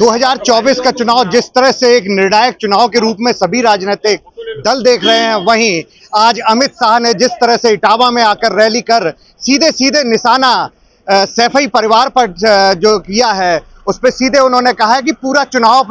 2024 का चुनाव जिस तरह से एक निर्णायक चुनाव के रूप में सभी राजनीतिक दल देख रहे हैं, वहीं आज अमित शाह ने जिस तरह से इटावा में आकर रैली कर सीधे सीधे निशाना सैफई परिवार पर जो किया है, उस पर सीधे उन्होंने कहा है कि पूरा चुनाव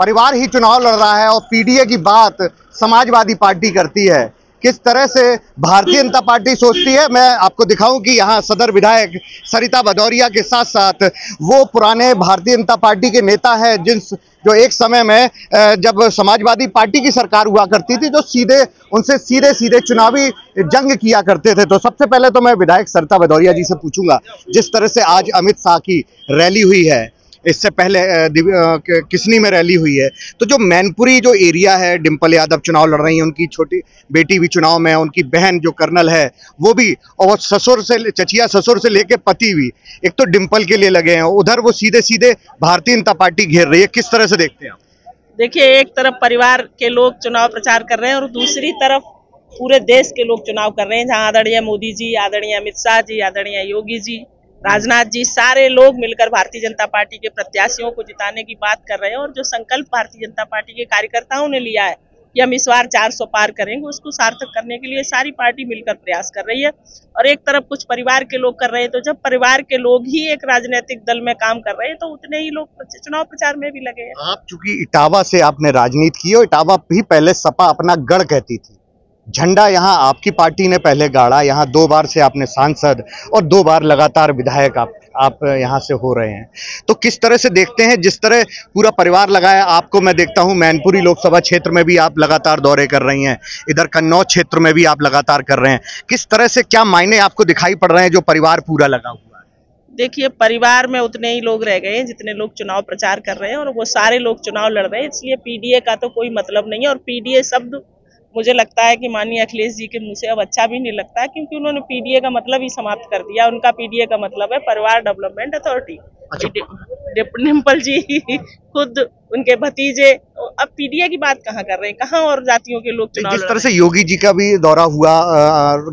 परिवार ही चुनाव लड़ रहा है और पीडीए की बात समाजवादी पार्टी करती है। किस तरह से भारतीय जनता पार्टी सोचती है, मैं आपको दिखाऊं कि यहाँ सदर विधायक सरिता भदौरिया के साथ साथ वो पुराने भारतीय जनता पार्टी के नेता हैं जो एक समय में जब समाजवादी पार्टी की सरकार हुआ करती थी तो उनसे सीधे चुनावी जंग किया करते थे। तो सबसे पहले तो मैं विधायक सरिता भदौरिया जी से पूछूंगा, जिस तरह से आज अमित शाह की रैली हुई है, इससे पहले किसनी में रैली हुई है, तो जो मैनपुरी जो एरिया है, डिंपल यादव चुनाव लड़ रही हैं, उनकी छोटी बेटी भी चुनाव में है, उनकी बहन जो कर्नल है वो भी, और चचिया ससुर से लेके पति भी एक तो डिंपल के लिए लगे हैं, उधर वो सीधे सीधे भारतीय जनता पार्टी घेर रही है, किस तरह से देखते हैं आप? देखिए, एक तरफ परिवार के लोग चुनाव प्रचार कर रहे हैं और दूसरी तरफ पूरे देश के लोग चुनाव कर रहे हैं, जहाँ आदरणीय मोदी जी, आदरणीय अमित शाह जी, आदरणीय योगी जी, राजनाथ जी, सारे लोग मिलकर भारतीय जनता पार्टी के प्रत्याशियों को जिताने की बात कर रहे हैं। और जो संकल्प भारतीय जनता पार्टी के कार्यकर्ताओं ने लिया है कि हम इस बार 400 पार करेंगे, उसको सार्थक करने के लिए सारी पार्टी मिलकर प्रयास कर रही है। और एक तरफ कुछ परिवार के लोग कर रहे हैं, तो जब परिवार के लोग ही एक राजनीतिक दल में काम कर रहे हैं तो उतने ही लोग चुनाव प्रचार में भी लगे हैं। आप चूंकि इटावा से आपने राजनीति की और इटावा भी पहले सपा अपना गढ़ कहती थी, झंडा यहाँ आपकी पार्टी ने पहले गाड़ा, यहाँ 2 बार से आपने सांसद और 2 बार लगातार विधायक आप यहाँ से हो रहे हैं, तो किस तरह से देखते हैं जिस तरह पूरा परिवार लगाया आपको? मैं देखता हूँ मैनपुरी लोकसभा क्षेत्र में भी आप लगातार दौरे कर रही हैं, इधर कन्नौज क्षेत्र में भी आप लगातार कर रहे हैं, किस तरह से क्या मायने आपको दिखाई पड़ रहे हैं जो परिवार पूरा लगा हुआ है? देखिए, परिवार में उतने ही लोग रह गए हैं जितने लोग चुनाव प्रचार कर रहे हैं और वो सारे लोग चुनाव लड़ रहे हैं, इसलिए पीडीए का तो कोई मतलब नहीं है। और पीडीए शब्द मुझे लगता है कि माननीय अखिलेश जी के मुंह से अब अच्छा भी नहीं लगता है, क्योंकि उन्होंने पीडीए का मतलब ही समाप्त कर दिया। उनका पीडीए का मतलब है परिवार डेवलपमेंट अथॉरिटी। डिंपल जी खुद, उनके भतीजे, अब पीडीए की बात कहाँ कर रहे हैं, कहाँ और जातियों के लोग चुनाव लड़ रहे हैं। जिस तरह से योगी जी का भी दौरा हुआ,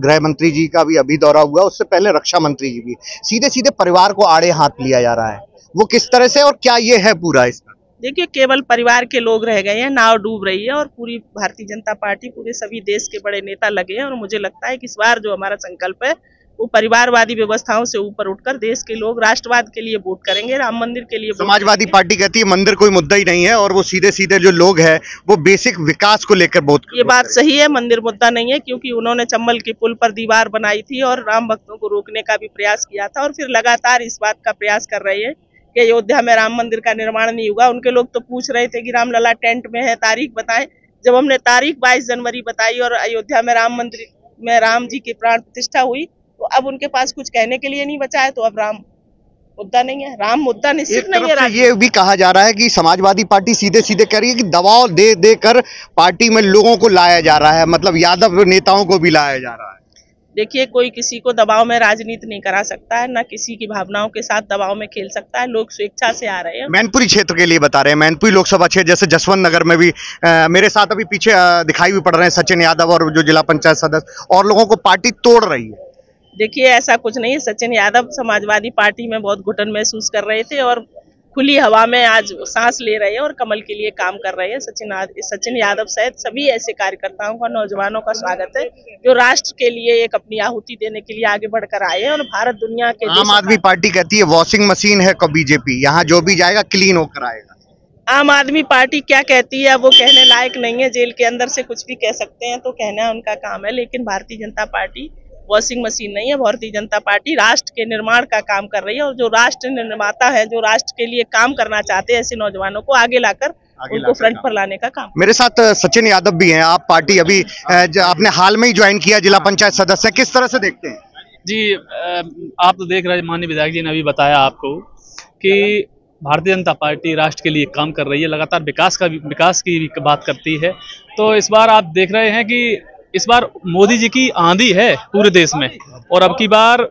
गृह मंत्री जी का भी अभी दौरा हुआ, उससे पहले रक्षा मंत्री जी भी, सीधे सीधे परिवार को आड़े हाथ लिया जा रहा है, वो किस तरह से और क्या ये है पूरा? इसका देखिए, केवल परिवार के लोग रह गए हैं, नाव डूब रही है और पूरी भारतीय जनता पार्टी, पूरे सभी देश के बड़े नेता लगे हैं। और मुझे लगता है कि इस बार जो हमारा संकल्प है वो परिवारवादी व्यवस्थाओं से ऊपर उठकर देश के लोग राष्ट्रवाद के लिए वोट करेंगे, राम मंदिर के लिए। समाजवादी पार्टी कहती है मंदिर कोई मुद्दा ही नहीं है और वो सीधे सीधे जो लोग हैं वो बेसिक विकास को लेकर वोट। ये बात सही है, मंदिर मुद्दा नहीं है, क्योंकि उन्होंने चंबल के पुल पर दीवार बनाई थी और राम भक्तों को रोकने का भी प्रयास किया था और फिर लगातार इस बात का प्रयास कर रही है कि अयोध्या में राम मंदिर का निर्माण नहीं होगा। उनके लोग तो पूछ रहे थे कि रामलला टेंट में है, तारीख बताएं। जब हमने तारीख 22 जनवरी बताई और अयोध्या में राम मंदिर में राम जी की प्राण प्रतिष्ठा हुई, तो अब उनके पास कुछ कहने के लिए नहीं बचा है। तो अब राम मुद्दा नहीं है, राम मुद्दा निश्चित नहीं है। ये भी कहा जा रहा है कि समाजवादी पार्टी सीधे सीधे कह रही है कि दबाव दे देकर पार्टी में लोगों को लाया जा रहा है, मतलब यादव नेताओं को भी लाया जा रहा है। देखिए, कोई किसी को दबाव में राजनीति नहीं करा सकता है, ना किसी की भावनाओं के साथ दबाव में खेल सकता है। लोग स्वेच्छा से आ रहे हैं। मैनपुरी क्षेत्र के लिए बता रहे हैं, मैनपुरी लोकसभा क्षेत्र जैसे जसवंत नगर में भी मेरे साथ अभी पीछे दिखाई भी पड़ रहे हैं सचिन यादव और जो जिला पंचायत सदस्य, और लोगों को पार्टी तोड़ रही है। देखिए, ऐसा कुछ नहीं है। सचिन यादव समाजवादी पार्टी में बहुत घुटन महसूस कर रहे थे और खुली हवा में आज सांस ले रहे हैं और कमल के लिए काम कर रहे हैं। सचिन यादव सहित सभी ऐसे कार्यकर्ताओं का, नौजवानों का स्वागत है जो राष्ट्र के लिए एक अपनी आहुति देने के लिए आगे बढ़कर आए हैं। और भारत दुनिया के आम आदमी पार्टी कहती है वॉशिंग मशीन है बीजेपी, यहाँ जो भी जाएगा क्लीन होकर आएगा। आम आदमी पार्टी क्या कहती है वो कहने लायक नहीं है, जेल के अंदर से कुछ भी कह सकते हैं तो कहना उनका काम है। लेकिन Bharatiya Janata party washing machine नहीं है। भारतीय जनता पार्टी राष्ट्र के निर्माण का काम कर रही है और जो राष्ट्र निर्माता है, जो राष्ट्र के लिए काम करना चाहते हैं, ऐसे नौजवानों को आगे लाकर उनको फ्रंट पर लाने का काम। मेरे साथ सचिन यादव भी हैं। आप पार्टी अभी आपने हाल में ही ज्वाइन किया, जिला पंचायत सदस्य, किस तरह से देखते हैं? जी, आप तो देख रहे हैं, माननीय विधायक जी ने अभी बताया आपको कि भारतीय जनता पार्टी राष्ट्र के लिए काम कर रही है, लगातार विकास की बात करती है। तो इस बार आप देख रहे हैं कि इस बार मोदी जी की आंधी है पूरे देश में और अब की बार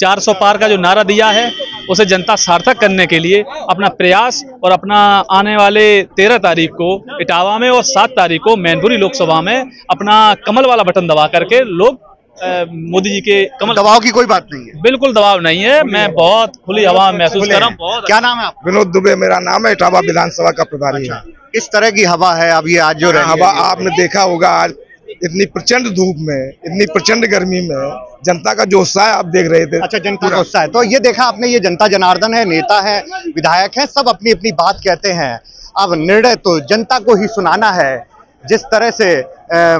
400 पार का जो नारा दिया है उसे जनता सार्थक करने के लिए अपना प्रयास और अपना आने वाले 13 तारीख को इटावा में और 7 तारीख को मैनपुरी लोकसभा में अपना कमल वाला बटन दबा करके लोग मोदी जी के कमल। दबाव की कोई बात नहीं है, बिल्कुल दबाव नहीं है। मैं बहुत खुली हवा महसूस कर रहा हूँ। बहुत क्या नाम है आप? विनोद दुबे मेरा नाम है, इटावा विधानसभा का प्रभारी। किस तरह की हवा है अब ये आज जो हवा आपने देखा होगा, आज इतनी प्रचंड धूप में, इतनी प्रचंड गर्मी में जनता का जो उत्साह है आप देख रहे थे। अच्छा, जनता का उत्साह है। तो ये देखा आपने, ये जनता जनार्दन है, नेता है, विधायक है, सब अपनी अपनी बात कहते हैं। अब निर्णय तो जनता को ही सुनाना है। जिस तरह से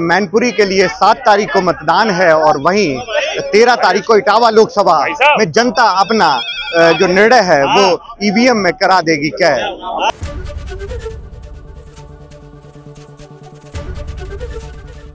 मैनपुरी के लिए 7 तारीख को मतदान है और वहीं 13 तारीख को इटावा लोकसभा में जनता अपना जो निर्णय है वो ईवीएम में करा देगी।